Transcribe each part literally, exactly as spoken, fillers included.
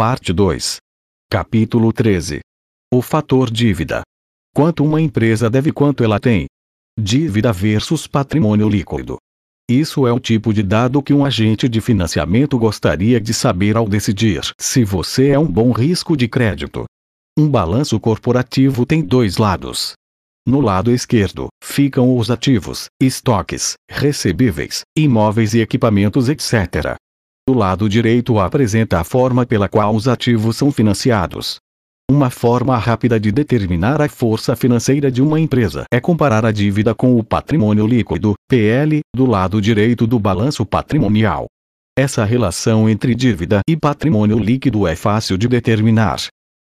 Parte dois. Capítulo treze. O fator dívida. Quanto uma empresa deve e quanto ela tem. Dívida versus patrimônio líquido. Isso é o tipo de dado que um agente de financiamento gostaria de saber ao decidir se você é um bom risco de crédito. Um balanço corporativo tem dois lados. No lado esquerdo, ficam os ativos, estoques, recebíveis, imóveis e equipamentos, etcétera. Do lado direito apresenta a forma pela qual os ativos são financiados. Uma forma rápida de determinar a força financeira de uma empresa é comparar a dívida com o patrimônio líquido, P L, do lado direito do balanço patrimonial. Essa relação entre dívida e patrimônio líquido é fácil de determinar.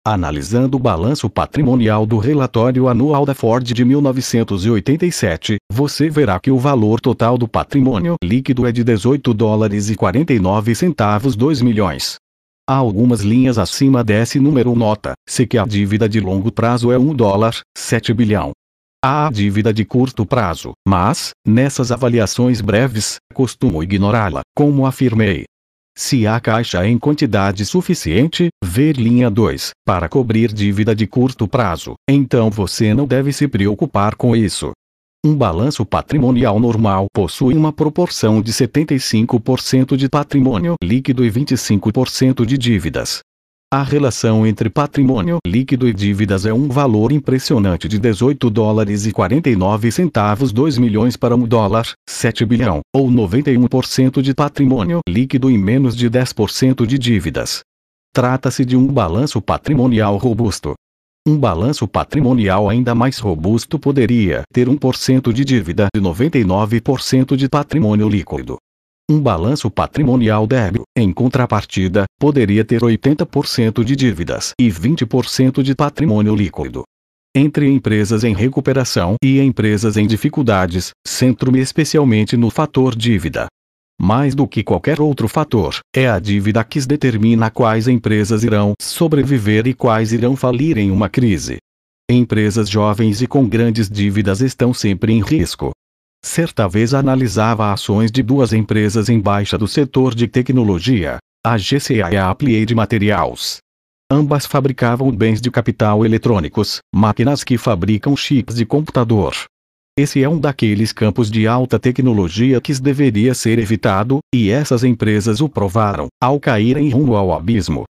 Analisando o balanço patrimonial do relatório anual da Ford de mil novecentos e oitenta e sete, você verá que o valor total do patrimônio líquido é de dezoito dólares e quarenta e nove centavos, dois milhões. Há algumas linhas acima desse número. Nota-se que a dívida de longo prazo é um dólar, sete bilhão. Há a dívida de curto prazo, mas, nessas avaliações breves, costumo ignorá-la, como afirmei. Se há caixa em quantidade suficiente, ver linha dois, para cobrir dívida de curto prazo, então você não deve se preocupar com isso. Um balanço patrimonial normal possui uma proporção de setenta e cinco por cento de patrimônio líquido e vinte e cinco por cento de dívidas. A relação entre patrimônio líquido e dívidas é um valor impressionante de dezoito dólares e quarenta e nove centavos, dois milhões para um dólar, sete bilhão, ou noventa e um por cento de patrimônio líquido e menos de dez por cento de dívidas. Trata-se de um balanço patrimonial robusto. Um balanço patrimonial ainda mais robusto poderia ter um por cento de dívida e noventa e nove por cento de patrimônio líquido. Um balanço patrimonial débil, em contrapartida, poderia ter oitenta por cento de dívidas e vinte por cento de patrimônio líquido. Entre empresas em recuperação e empresas em dificuldades, centro-me especialmente no fator dívida. Mais do que qualquer outro fator, é a dívida que determina quais empresas irão sobreviver e quais irão falir em uma crise. Empresas jovens e com grandes dívidas estão sempre em risco. Certa vez analisava ações de duas empresas em baixa do setor de tecnologia, a G C A e a Applied Materials. Ambas fabricavam bens de capital eletrônicos, máquinas que fabricam chips de computador. Esse é um daqueles campos de alta tecnologia que deveria ser evitado, e essas empresas o provaram, ao caírem rumo ao abismo.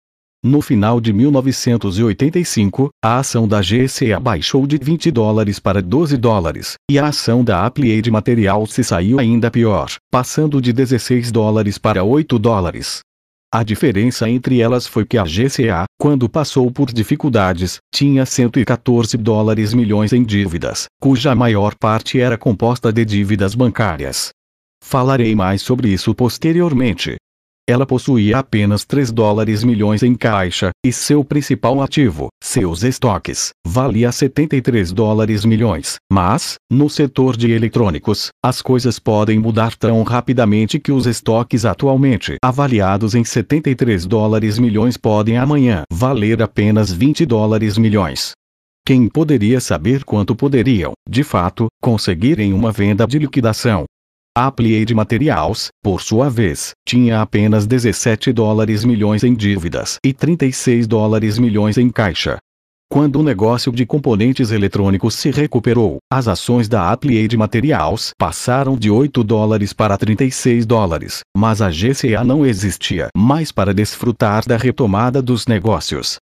No final de mil novecentos e oitenta e cinco, a ação da G C A baixou de vinte dólares para doze dólares, e a ação da Applied Materials se saiu ainda pior, passando de dezesseis dólares para oito dólares. A diferença entre elas foi que a G C A, quando passou por dificuldades, tinha cento e quatorze milhões de dólares em dívidas, cuja maior parte era composta de dívidas bancárias. Falarei mais sobre isso posteriormente. Ela possuía apenas três milhões de dólares em caixa, e seu principal ativo, seus estoques, valia setenta e três milhões de dólares, mas, no setor de eletrônicos, as coisas podem mudar tão rapidamente que os estoques atualmente avaliados em setenta e três milhões de dólares podem amanhã valer apenas vinte milhões de dólares. Quem poderia saber quanto poderiam, de fato, conseguir em uma venda de liquidação? A Applied Materials, por sua vez, tinha apenas dezessete milhões de dólares em dívidas e trinta e seis milhões de dólares em caixa. Quando o negócio de componentes eletrônicos se recuperou, as ações da Applied Materials passaram de oito dólares para trinta e seis dólares, mas a G C A não existia mais para desfrutar da retomada dos negócios.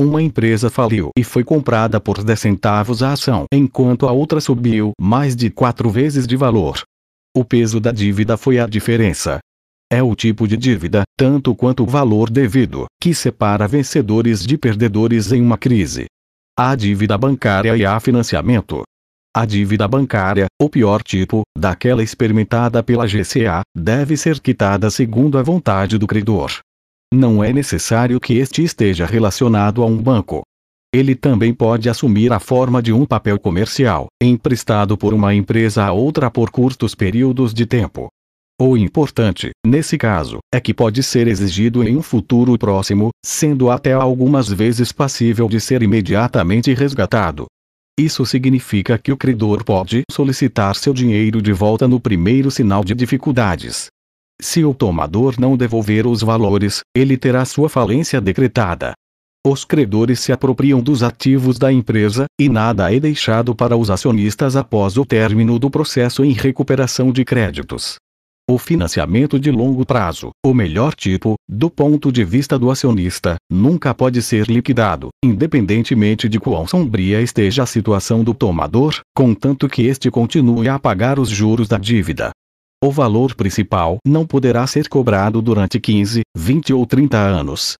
Uma empresa faliu e foi comprada por dez centavos a ação, enquanto a outra subiu mais de quatro vezes de valor. O peso da dívida foi a diferença. É o tipo de dívida, tanto quanto o valor devido, que separa vencedores de perdedores em uma crise. A dívida bancária e a financiamento. A dívida bancária, o pior tipo, daquela experimentada pela G C A, deve ser quitada segundo a vontade do credor. Não é necessário que este esteja relacionado a um banco. Ele também pode assumir a forma de um papel comercial, emprestado por uma empresa a outra por curtos períodos de tempo. O importante, nesse caso, é que pode ser exigido em um futuro próximo, sendo até algumas vezes passível de ser imediatamente resgatado. Isso significa que o credor pode solicitar seu dinheiro de volta no primeiro sinal de dificuldades. Se o tomador não devolver os valores, ele terá sua falência decretada. Os credores se apropriam dos ativos da empresa, e nada é deixado para os acionistas após o término do processo em recuperação de créditos. O financiamento de longo prazo, o melhor tipo, do ponto de vista do acionista, nunca pode ser liquidado, independentemente de quão sombria esteja a situação do tomador, contanto que este continue a pagar os juros da dívida. O valor principal não poderá ser cobrado durante quinze, vinte ou trinta anos.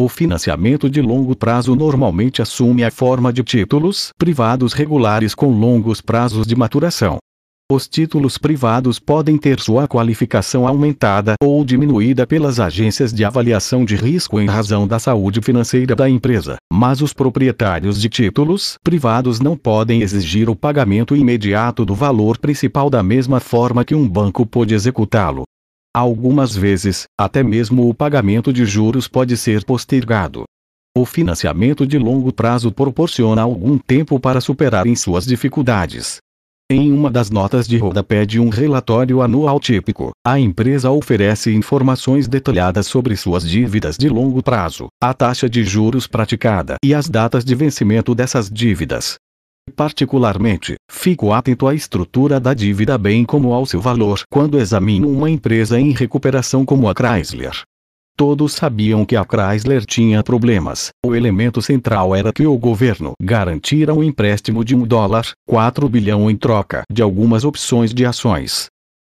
O financiamento de longo prazo normalmente assume a forma de títulos privados regulares com longos prazos de maturação. Os títulos privados podem ter sua qualificação aumentada ou diminuída pelas agências de avaliação de risco em razão da saúde financeira da empresa, mas os proprietários de títulos privados não podem exigir o pagamento imediato do valor principal da mesma forma que um banco pode executá-lo. Algumas vezes, até mesmo o pagamento de juros pode ser postergado. O financiamento de longo prazo proporciona algum tempo para superarem suas dificuldades. Em uma das notas de rodapé de um relatório anual típico, a empresa oferece informações detalhadas sobre suas dívidas de longo prazo, a taxa de juros praticada e as datas de vencimento dessas dívidas. Particularmente, fico atento à estrutura da dívida bem como ao seu valor quando examino uma empresa em recuperação como a Chrysler. Todos sabiam que a Chrysler tinha problemas. O elemento central era que o governo garantira um empréstimo de um vírgula quatro bilhão em troca de algumas opções de ações.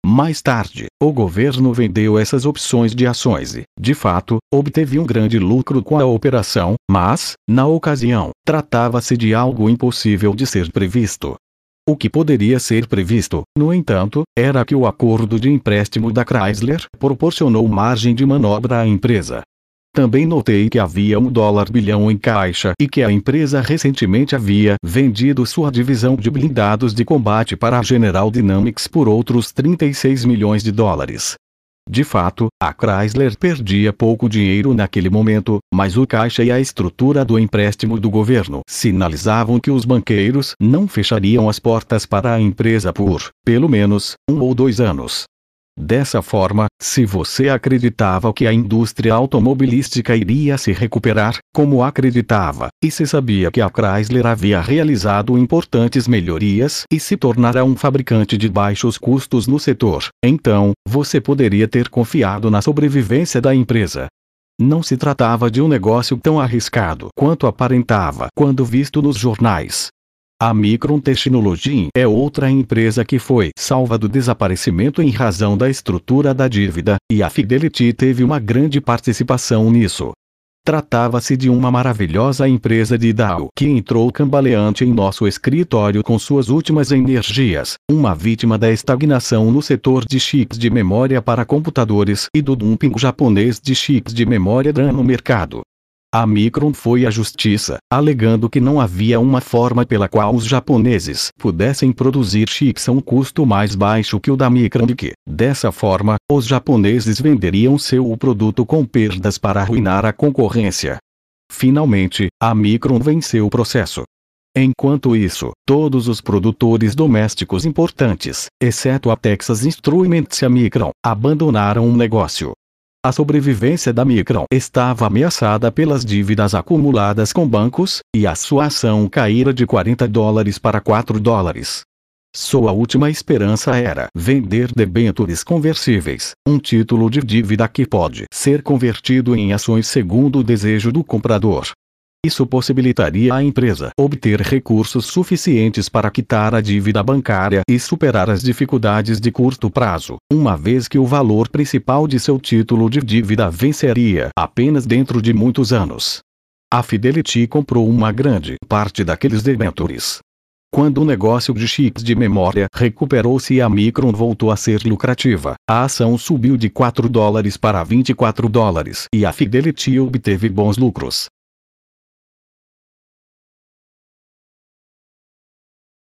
Mais tarde, o governo vendeu essas opções de ações e, de fato, obteve um grande lucro com a operação, mas, na ocasião, tratava-se de algo impossível de ser previsto. O que poderia ser previsto, no entanto, era que o acordo de empréstimo da Chrysler proporcionou margem de manobra à empresa. Também notei que havia um dólar bilhão em caixa e que a empresa recentemente havia vendido sua divisão de blindados de combate para a General Dynamics por outros trinta e seis milhões de dólares. De fato, a Chrysler perdia pouco dinheiro naquele momento, mas o caixa e a estrutura do empréstimo do governo sinalizavam que os banqueiros não fechariam as portas para a empresa por, pelo menos, um ou dois anos. Dessa forma, se você acreditava que a indústria automobilística iria se recuperar, como acreditava, e se sabia que a Chrysler havia realizado importantes melhorias e se tornara um fabricante de baixos custos no setor, então, você poderia ter confiado na sobrevivência da empresa. Não se tratava de um negócio tão arriscado quanto aparentava quando visto nos jornais. A Micron Technology é outra empresa que foi salva do desaparecimento em razão da estrutura da dívida, e a Fidelity teve uma grande participação nisso. Tratava-se de uma maravilhosa empresa de Dow que entrou cambaleante em nosso escritório com suas últimas energias, uma vítima da estagnação no setor de chips de memória para computadores e do dumping japonês de chips de memória D R A M no mercado. A Micron foi à justiça, alegando que não havia uma forma pela qual os japoneses pudessem produzir chips a um custo mais baixo que o da Micron e que, dessa forma, os japoneses venderiam seu produto com perdas para arruinar a concorrência. Finalmente, a Micron venceu o processo. Enquanto isso, todos os produtores domésticos importantes, exceto a Texas Instruments e a Micron, abandonaram o negócio. A sobrevivência da Micron estava ameaçada pelas dívidas acumuladas com bancos, e a sua ação caíra de quarenta dólares para quatro dólares. Sua última esperança era vender debêntures conversíveis, um título de dívida que pode ser convertido em ações segundo o desejo do comprador. Isso possibilitaria à empresa obter recursos suficientes para quitar a dívida bancária e superar as dificuldades de curto prazo, uma vez que o valor principal de seu título de dívida venceria apenas dentro de muitos anos. A Fidelity comprou uma grande parte daqueles debêntures. Quando o negócio de chips de memória recuperou-se e a Micron voltou a ser lucrativa, a ação subiu de quatro dólares para vinte e quatro dólares e a Fidelity obteve bons lucros.